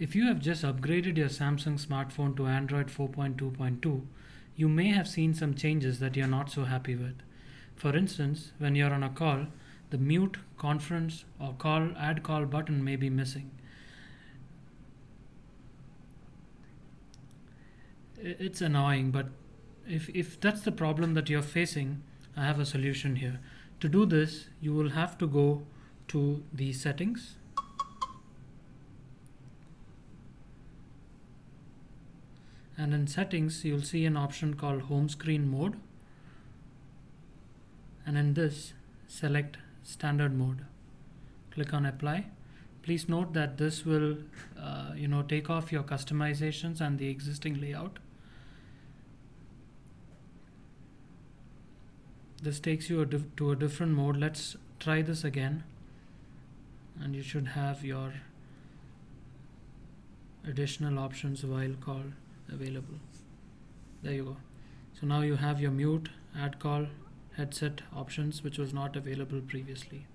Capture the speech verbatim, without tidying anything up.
If you have just upgraded your Samsung smartphone to Android four point two point two, you may have seen some changes that you're not so happy with. For instance, when you're on a call, the mute, conference, or call add call button may be missing. It's annoying, but if, if that's the problem that you're facing, I have a solution here. To do this, you will have to go to the settings. And in settings, you'll see an option called home screen mode. And in this, select standard mode. Click on apply. Please note that this will, uh, you know, take off your customizations and the existing layout. This takes you a diff- to a different mode. Let's try this again. And you should have your additional options while call available. There you go. So now you have your mute, add call, headset options, which was not available previously.